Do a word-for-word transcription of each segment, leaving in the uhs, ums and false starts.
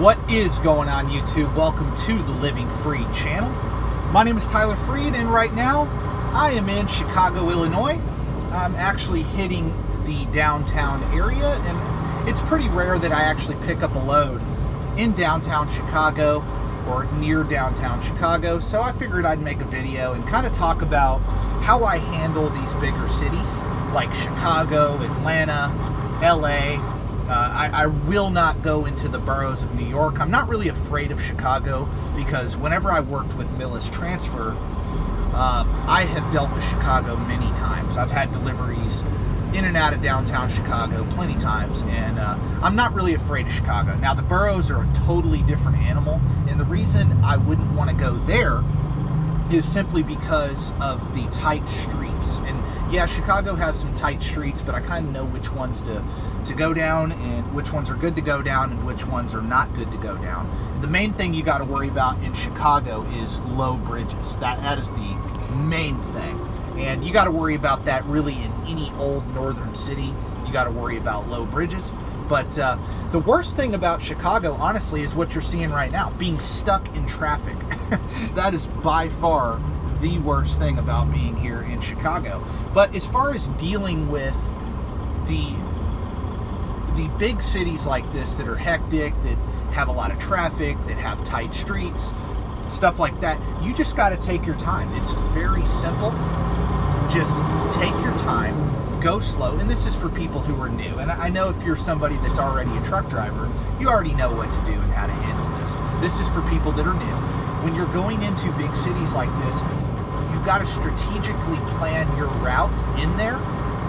What is going on, YouTube? Welcome to the Living Free channel. My name is Tyler Freed, and right now I am in Chicago, Illinois. I'm actually hitting the downtown area, and it's pretty rare that I actually pick up a load in downtown Chicago or near downtown Chicago, so I figured I'd make a video and kind of talk about how I handle these bigger cities like Chicago, Atlanta, L A. Uh, I, I will not go into the boroughs of New York. I'm not really afraid of Chicago because whenever I worked with Millis Transfer, um, I have dealt with Chicago many times. I've had deliveries in and out of downtown Chicago plenty times, and uh, I'm not really afraid of Chicago. Now, the boroughs are a totally different animal, and the reason I wouldn't want to go there is simply because of the tight streets. And yeah, Chicago has some tight streets, but I kind of know which ones to, to go down and which ones are good to go down and which ones are not good to go down. The main thing you got to worry about in Chicago is low bridges. That, that is the main thing. And you got to worry about that really in any old northern city. You got to worry about low bridges. But uh, the worst thing about Chicago, honestly, is what you're seeing right now, being stuck in traffic. That is by far the worst thing about being here in Chicago. But as far as dealing with the, the big cities like this that are hectic, that have a lot of traffic, that have tight streets, stuff like that, you just got to take your time. It's very simple. Just take your time, go slow, and this is for people who are new. And I know if you're somebody that's already a truck driver, you already know what to do and how to handle this. This is for people that are new. When you're going into big cities like this, you've got to strategically plan your route in there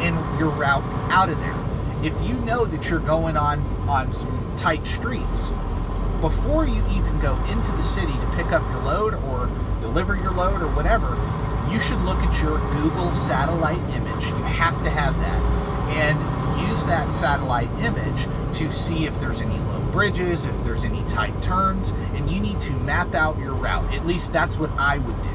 and your route out of there. If you know that you're going on, on some tight streets, before you even go into the city to pick up your load or deliver your load or whatever, you should look at your Google satellite image. You have to have that. And use that satellite image to see if there's any low bridges, if there's any tight turns, and you need to map out your route. At least that's what I would do.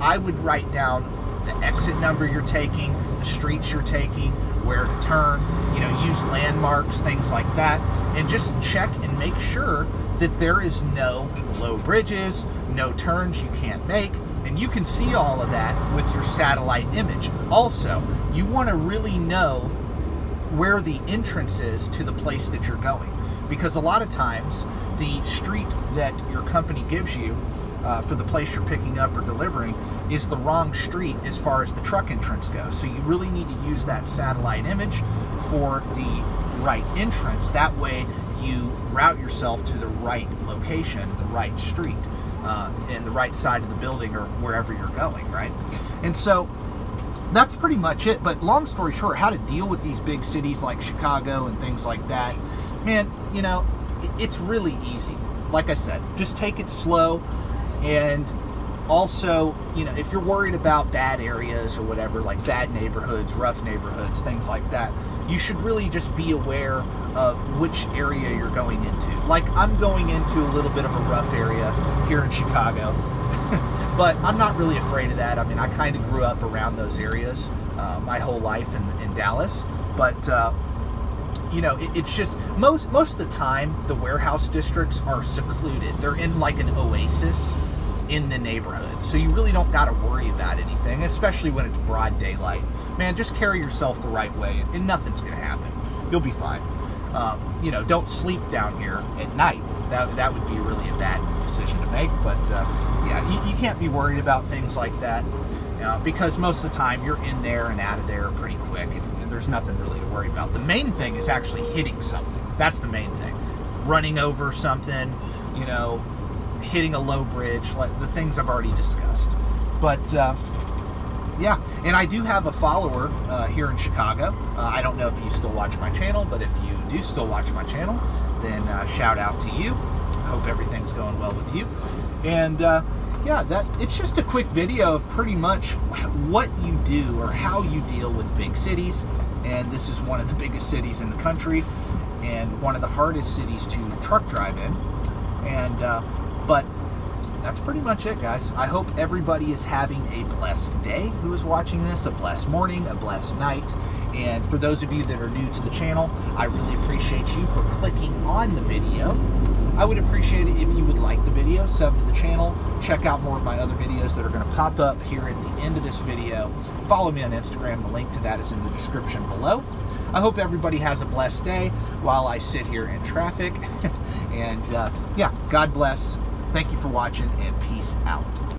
I would write down the exit number you're taking, the streets you're taking, where to turn, you know, use landmarks, things like that, and just check and make sure that there is no low bridges, no turns you can't make. And you can see all of that with your satellite image. Also, you want to really know where the entrance is to the place that you're going, because a lot of times the street that your company gives you uh, for the place you're picking up or delivering is the wrong street as far as the truck entrance goes. So you really need to use that satellite image for the right entrance. That way you route yourself to the right location, the right street. Uh, in the right side of the building or wherever you're going, right? And so that's pretty much it. But long story short, how to deal with these big cities like Chicago and things like that, man, you know, it's really easy. Like I said, just take it slow. And also, you know, if you're worried about bad areas or whatever, like bad neighborhoods, rough neighborhoods, things like that, you should really just be aware of which area you're going into. Like, I'm going into a little bit of a rough area here in Chicago, but I'm not really afraid of that. I mean, I kind of grew up around those areas uh, my whole life in, in Dallas, but uh, you know, it, it's just, most, most of the time, the warehouse districts are secluded. They're in like an oasis in the neighborhood, so you really don't got to worry about anything, especially when it's broad daylight. Man, just carry yourself the right way, and nothing's going to happen. You'll be fine. Um, you know, don't sleep down here at night. That, that would be really a bad decision to make. But uh, yeah, you, you can't be worried about things like that, you know, because most of the time you're in there and out of there pretty quick, and, and there's nothing really to worry about. The main thing is actually hitting something. That's the main thing. Running over something, you know, hitting a low bridge, like the things I've already discussed. But uh, yeah, and I do have a follower uh, here in Chicago. Uh, I don't know if you still watch my channel, but if you do still watch my channel, then uh, shout out to you. I hope everything's going well with you. And uh, yeah, that it's just a quick video of pretty much what you do or how you deal with big cities. And this is one of the biggest cities in the country and one of the hardest cities to truck drive in. And uh, but that's pretty much it, guys. I hope everybody is having a blessed day who is watching this, a blessed morning, a blessed night. And for those of you that are new to the channel, I really appreciate you for clicking on the video. I would appreciate it if you would like the video, sub to the channel, check out more of my other videos that are going to pop up here at the end of this video. Follow me on Instagram. The link to that is in the description below. I hope everybody has a blessed day while I sit here in traffic. and uh, yeah, God bless. Thank you for watching, and peace out.